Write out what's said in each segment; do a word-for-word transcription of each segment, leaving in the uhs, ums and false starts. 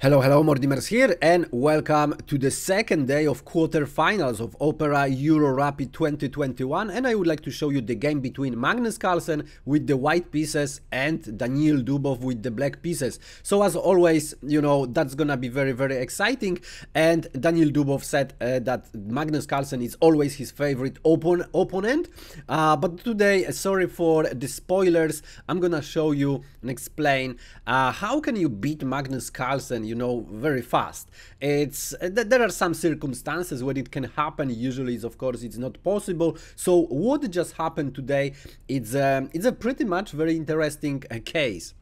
Hello, hello, Mordimer here and welcome to the second day of quarterfinals of Opera Euro Rapid twenty twenty-one, and I would like to show you the game between Magnus Carlsen with the white pieces and Daniil Dubov with the black pieces. So as always, you know, that's gonna be very, very exciting. And Daniil Dubov said uh, that Magnus Carlsen is always his favorite open opponent. Uh, but today, sorry for the spoilers, I'm gonna show you and explain uh, how can you beat Magnus Carlsen, you know, very fast. It's there are some circumstances where it can happen. Usually, it's, of course, it's not possible. So what just happened today? It's a, it's a pretty much very interesting uh, case.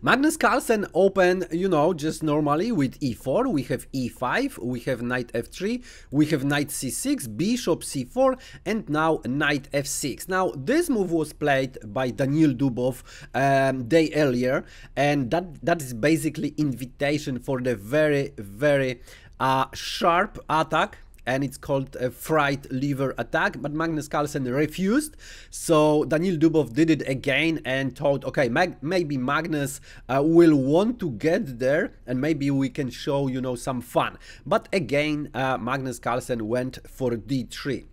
Magnus Carlsen opened, you know, just normally with e four, we have e five, we have knight f three, we have knight c six, bishop c four, and now knight f six. Now, this move was played by Daniil Dubov um, day earlier, and that, that is basically invitation for the very, very uh, sharp attack. And it's called a fried liver attack, but Magnus Carlsen refused. So Daniil Dubov did it again and thought, okay, Mag maybe Magnus uh, will want to get there and maybe we can show, you know, some fun. But again, uh, Magnus Carlsen went for d three.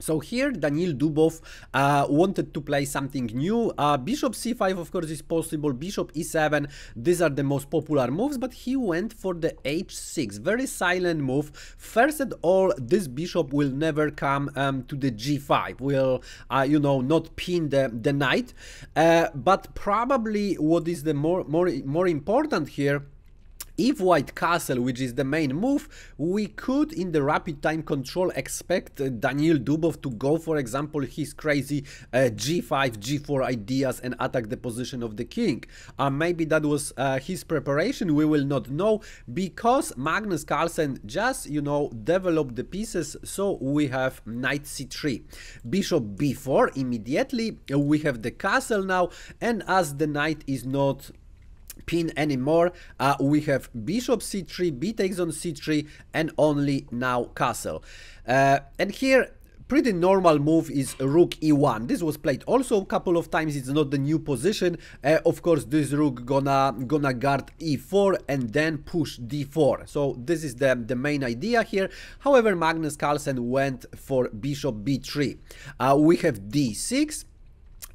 So here Daniil Dubov uh, wanted to play something new. Uh, bishop c five, of course, is possible, bishop e seven, these are the most popular moves, but he went for the h six, very silent move. First of all, this bishop will never come um, to the g five, will, uh, you know, not pin the, the knight, uh, but probably what is the more, more, more important here, if white castle, which is the main move, we could in the rapid time control expect uh, Daniil Dubov to go, for example, his crazy uh, g five, g four ideas and attack the position of the king. Uh, maybe that was uh, his preparation, we will not know, because Magnus Carlsen just, you know, developed the pieces. So we have knight c three, bishop b four immediately, we have the castle now, and as the knight is not pin anymore, uh, we have bishop c three, b takes on c three, and only now castle. Uh, and here pretty normal move is rook e one. This was played also a couple of times. It's not the new position. Uh, of course, this rook gonna gonna guard e four and then push d four. So this is the, the main idea here. However, Magnus Carlsen went for bishop b three. Uh, we have d six.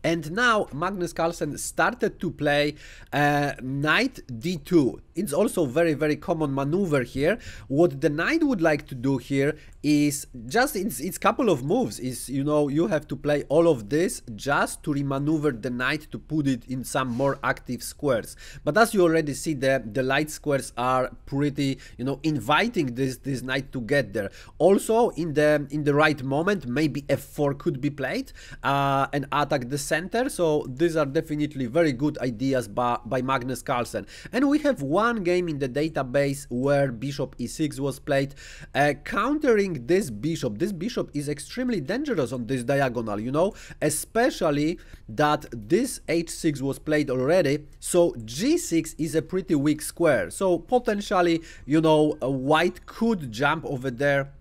And now Magnus Carlsen started to play uh, knight d two. It's also very, very common maneuver here. What the knight would like to do here is just, it's, it's couple of moves. Is, you know, you have to play all of this just to remaneuver the knight to put it in some more active squares. But as you already see, the, the light squares are pretty, you know, inviting this, this knight to get there. Also, in the, in the right moment, maybe f four could be played uh, and attack the center. So these are definitely very good ideas by, by Magnus Carlsen. And we have one game in the database where bishop e six was played, uh, countering this bishop. This bishop is extremely dangerous on this diagonal, you know, especially that this h six was played already. So g six is a pretty weak square. So potentially, you know, white could jump over there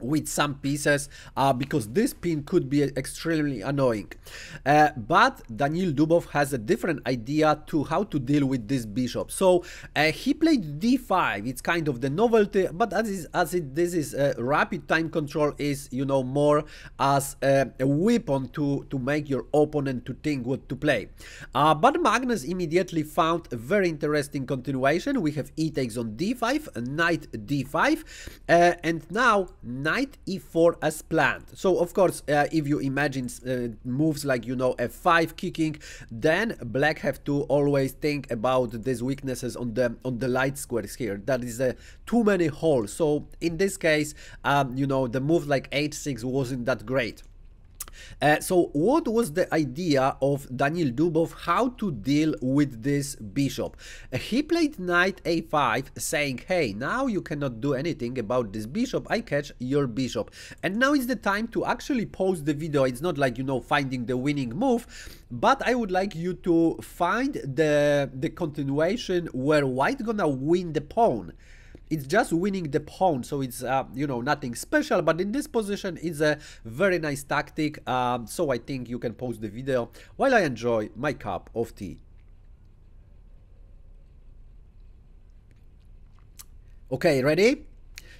with some pieces, uh, because this pin could be extremely annoying. Uh, but Daniil Dubov has a different idea to how to deal with this bishop. So uh, he played d five, it's kind of the novelty, but as, is, as it, this is uh, rapid time control is, you know, more as a, a weapon to, to make your opponent to think what to play. Uh, but Magnus immediately found a very interesting continuation. We have e takes on d five, knight d five, uh, and now knight e four as planned. So of course, uh, if you imagine uh, moves like, you know, f five kicking, then black have to always think about these weaknesses on the on the light squares here. That is uh, too many holes. So in this case, um, you know, the move like h six wasn't that great. Uh, so what was the idea of Daniil Dubov, how to deal with this bishop? Uh, he played knight a five, saying, hey, now you cannot do anything about this bishop, I catch your bishop. And now is the time to actually pause the video. It's not like, you know, finding the winning move, but I would like you to find the, the continuation where white gonna win the pawn. It's just winning the pawn, so it's, uh, you know, nothing special, but in this position it's a very nice tactic, um, so I think you can pause the video while I enjoy my cup of tea. Okay, ready?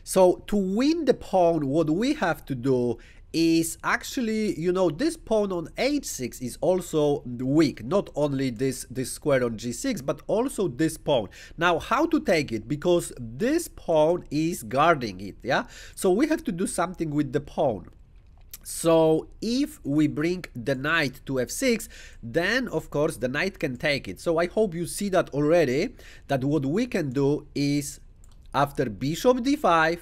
So to win the pawn, what we have to do is actually, you know, this pawn on h six is also weak. Not only this, this square on g six, but also this pawn. Now, how to take it? Because this pawn is guarding it, yeah? So we have to do something with the pawn. So if we bring the knight to f six, then of course the knight can take it. So I hope you see that already, that what we can do is after bishop d five,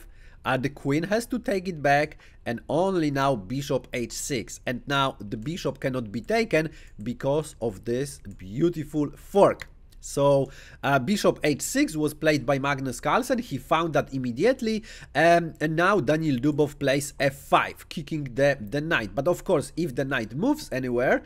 Uh, the queen has to take it back, and only now bishop h six, and now the bishop cannot be taken because of this beautiful fork. So uh, bishop h six was played by Magnus Carlsen. He found that immediately, um, and now Daniil Dubov plays f five, kicking the, the knight. But of course, if the knight moves anywhere,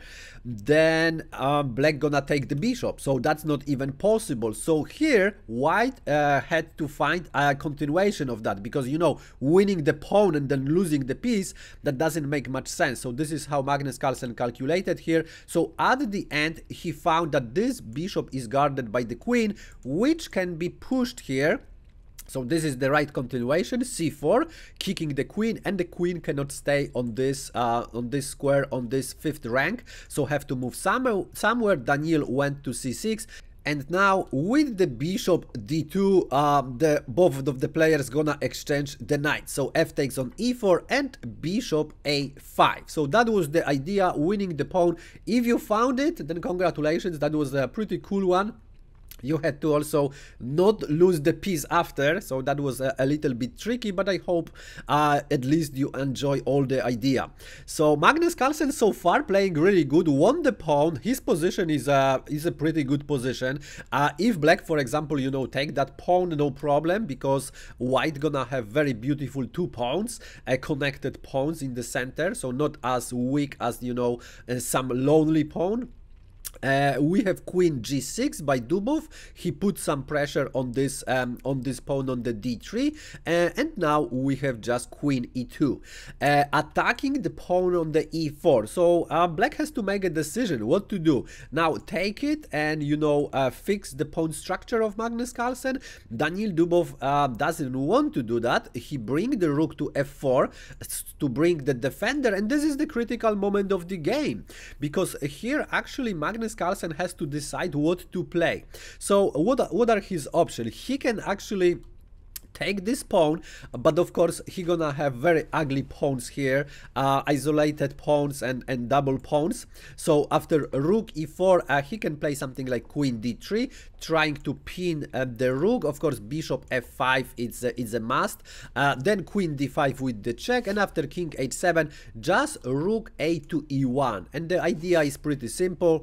then uh, black gonna take the bishop, so that's not even possible. So here, white uh, had to find a continuation of that, because, you know, winning the pawn and then losing the piece, that doesn't make much sense. So this is how Magnus Carlsen calculated here. So at the end, he found that this bishop is guarded by the queen, which can be pushed here. So this is the right continuation, c four, kicking the queen, and the queen cannot stay on this uh, on this square, on this fifth rank, so have to move somewhere. somewhere. Daniil went to c six, and now with the bishop d two, um, the, both of the players gonna exchange the knight. So f takes on e four and bishop a five. So that was the idea, winning the pawn. If you found it, then congratulations, that was a pretty cool one. You had to also not lose the piece after, so that was a, a little bit tricky, but I hope uh, at least you enjoy all the idea. So Magnus Carlsen so far playing really good, won the pawn. His position is a, is a pretty good position. Uh, if black, for example, you know, take that pawn, no problem, because white gonna have very beautiful two pawns, uh, connected pawns in the center, so not as weak as, you know, uh, some lonely pawn. Uh, we have queen g six by Dubov. He put some pressure on this um, on this pawn on the d three, uh, and now we have just queen e two, uh, attacking the pawn on the e four. So uh, black has to make a decision what to do. Now take it and, you know, uh, fix the pawn structure of Magnus Carlsen. Daniil Dubov uh, doesn't want to do that. He bring the rook to f four to bring the defender, and this is the critical moment of the game, because here actually Magnus Carlsen has to decide what to play. So what, what are his options? He can actually take this pawn, but of course he gonna have very ugly pawns here, uh, isolated pawns and, and double pawns. So after rook e four, uh, he can play something like queen d three, trying to pin uh, the rook. Of course bishop f five is a, is a must, uh, then queen d five with the check, and after king h seven, just rook a to e one. And the idea is pretty simple.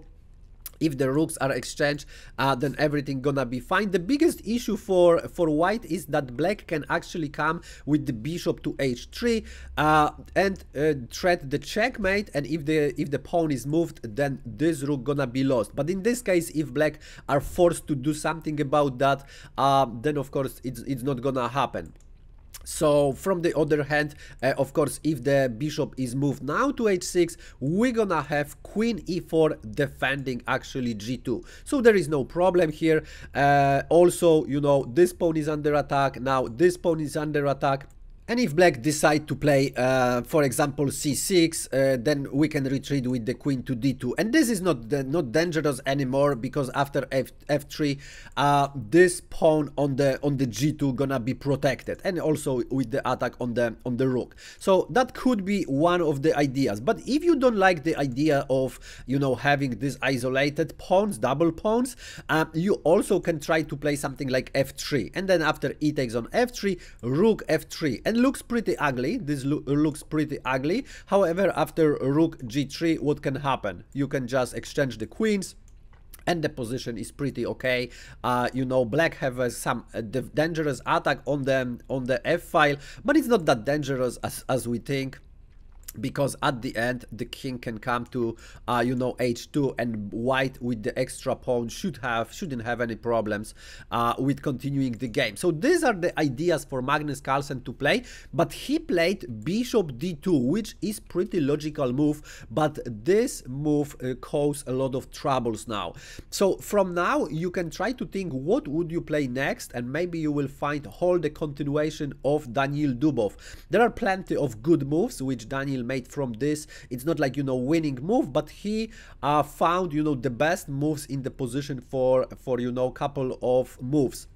If the rooks are exchanged, uh, then everything gonna be fine. The biggest issue for, for white is that black can actually come with the bishop to h three uh, and uh, threat the checkmate, and if the, if the pawn is moved, then this rook gonna be lost. But in this case, if black are forced to do something about that, uh, then of course it's, it's not gonna happen. So from the other hand, uh, of course, if the bishop is moved now to h six, we're gonna have queen e four defending actually g two. So there is no problem here. Uh, also, you know, this pawn is under attack. Now this pawn is under attack. And if black decide to play, uh, for example, c six, uh, then we can retreat with the queen to d two. And this is not not dangerous anymore, because after F f3, uh, this pawn on the on the g two gonna be protected, and also with the attack on the on the rook. So that could be one of the ideas. But if you don't like the idea of, you know, having these isolated pawns, double pawns, uh, you also can try to play something like f three, and then after e takes on f three, rook f three. And looks pretty ugly. This lo looks pretty ugly. However, after rook g three, what can happen? You can just exchange the queens, and the position is pretty okay. Uh, you know, black have uh, some uh, dangerous attack on the on the f file, but it's not that dangerous as as we think. because at the end the king can come to uh, you know, h two, and white with the extra pawn should have shouldn't have any problems uh, with continuing the game. So these are the ideas for Magnus Carlsen to play, but he played bishop d two, which is pretty logical move, but this move uh, caused a lot of troubles now. So from now you can try to think what would you play next, and maybe you will find all the continuation of Daniil Dubov. There are plenty of good moves which Daniil made from this. It's not like, you know, winning move, but he uh, found, you know, the best moves in the position for for you know, couple of moves.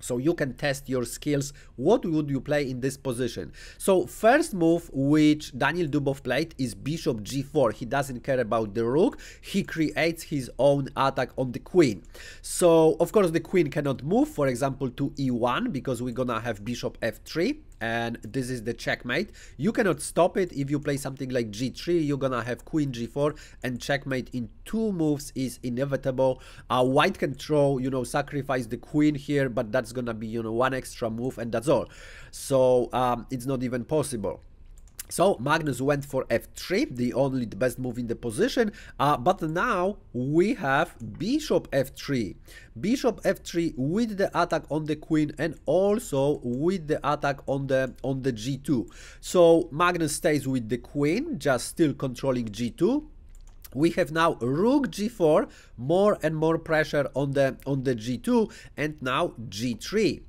So you can test your skills. What would you play in this position? So first move which Daniil Dubov played is bishop g four. He doesn't care about the rook. He creates his own attack on the queen. So of course the queen cannot move, for example, to e one, because we're gonna have bishop f three. And this is the checkmate. You cannot stop it. If you play something like g three, you're gonna have queen g four, and checkmate in two moves is inevitable. Uh, white can throw, you know, sacrifice the queen here, but that's gonna be, you know, one extra move, and that's all. So um, it's not even possible. So Magnus went for f three, the only the best move in the position, uh, but now we have bishop f three. Bishop f three with the attack on the queen, and also with the attack on the on the g two. So Magnus stays with the queen, just still controlling g two. We have now rook g four, more and more pressure on the on the g two, and now g three.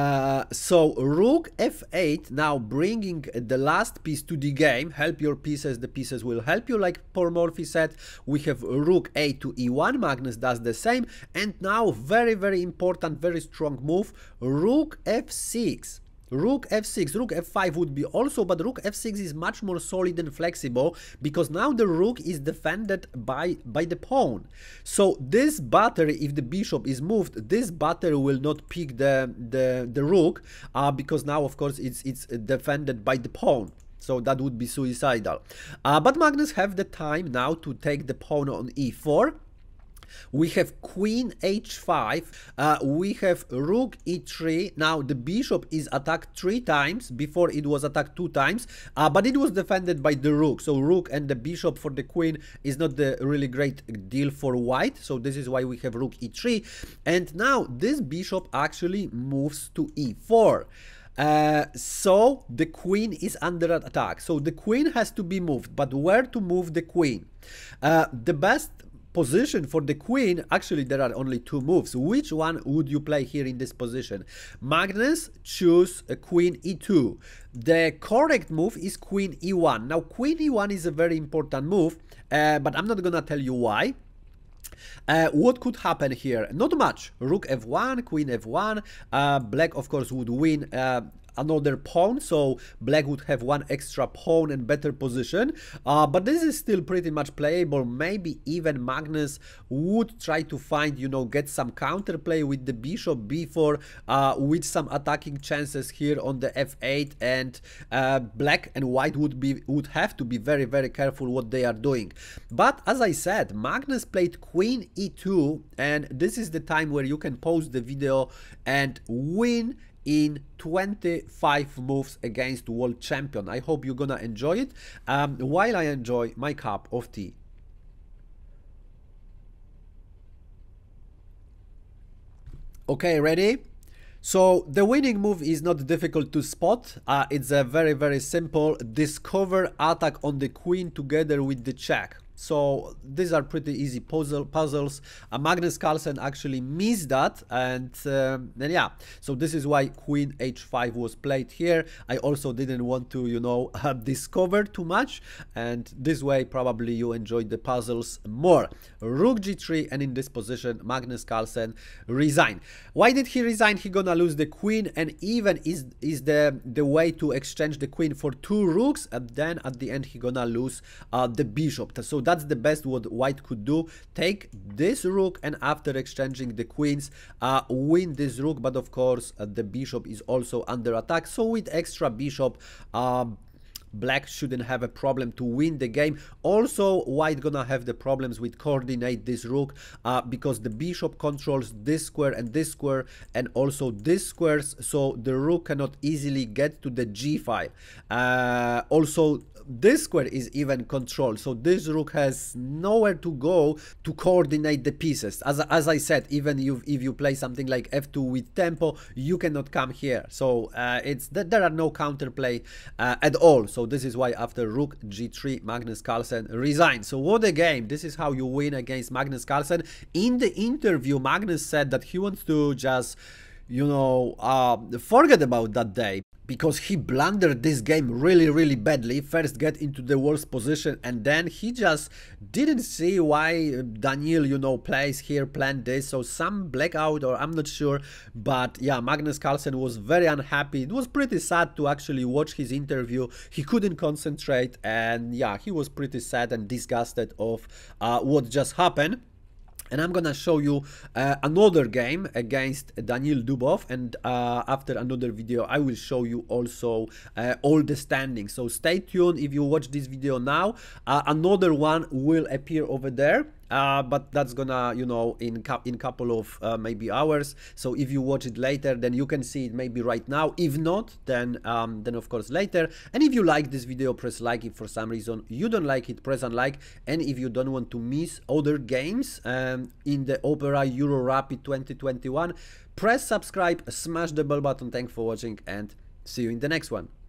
Uh, so rook f eight, now bringing the last piece to the game. Help your pieces, the pieces will help you, like Paul Morphy said. We have rook a to e one, Magnus does the same, and now very very important, very strong move, rook f six. Rook f six, rook f five would be also, but rook f six is much more solid and flexible, because now the rook is defended by by the pawn. So this battery, if the bishop is moved, this battery will not pick the the the rook, uh, because now of course it's it's defended by the pawn. So that would be suicidal. Uh, but Magnus have the time now to take the pawn on e four. We have queen h five, uh, we have rook e three. Now the bishop is attacked three times. Before it was attacked two times, uh, but it was defended by the rook. So rook and the bishop for the queen is not the really great deal for white. So this is why we have rook e three, and now this bishop actually moves to e four. Uh, so the queen is under attack. So the queen has to be moved, but where to move the queen? Uh, the best position for the queen, actually there are only two moves. Which one would you play here in this position? Magnus choose a queen e two. The correct move is queen e one. Now queen e one is a very important move, uh, but I'm not gonna tell you why. Uh, what could happen here? Not much. Rook f one, queen f one, uh, black of course would win uh, another pawn, so black would have one extra pawn and better position, uh, but this is still pretty much playable. Maybe even Magnus would try to find, you know, get some counterplay with the bishop b four, uh, with some attacking chances here on the f eight, and uh, black and white would be would have to be very very careful what they are doing. But as I said, Magnus played queen e two, and this is the time where you can pause the video and win in twenty-five moves against world champion. I hope you're gonna enjoy it, um, while I enjoy my cup of tea. Okay, ready? So the winning move is not difficult to spot. Uh, it's a very very simple discover attack on the queen together with the check. So these are pretty easy puzzle puzzles. Uh, Magnus Carlsen actually missed that, and, um, and yeah, so this is why queen h five was played here. I also didn't want to, you know, uh, discover too much, and this way probably you enjoyed the puzzles more. Rook g three, and in this position Magnus Carlsen resigned. Why did he resign? He gonna lose the queen, and even is is the the way to exchange the queen for two rooks, and then at the end he gonna lose uh, the bishop. So that That's the best what white could do. Take this rook, and after exchanging the queens, uh, win this rook. But of course, uh, the bishop is also under attack. So with extra bishop, um, black shouldn't have a problem to win the game. Also, white gonna have the problems with coordinate this rook, uh, because the bishop controls this square and this square, and also this squares. So the rook cannot easily get to the g five. Uh, also, this square is even controlled, so this rook has nowhere to go to coordinate the pieces. As, as I said, even you, if you play something like f two with tempo, you cannot come here. So uh, it's that there are no counterplay uh, at all. So this is why after rook g three, Magnus Carlsen resigned. So what a game! This is how you win against Magnus Carlsen. In the interview, Magnus said that he wants to just, you know, uh, forget about that day, because he blundered this game really, really badly. First get into the worst position, and then he just didn't see why Daniil, you know, plays here, planned this. So some blackout, or I'm not sure. But yeah, Magnus Carlsen was very unhappy. It was pretty sad to actually watch his interview. He couldn't concentrate, and yeah, he was pretty sad and disgusted of uh, what just happened. And I'm gonna show you uh, another game against Daniil Dubov, and uh, after another video I will show you also uh, all the standings. So stay tuned. If you watch this video now, uh, another one will appear over there. Uh, but that's gonna, you know, in in couple of uh, maybe hours. So if you watch it later, then you can see it maybe right now. If not, then um, then of course later. And if you like this video, press like. If for some reason you don't like it, press unlike. And if you don't want to miss other games um, in the Opera Euro Rapid twenty twenty-one, press subscribe, smash the bell button. Thanks for watching, and see you in the next one.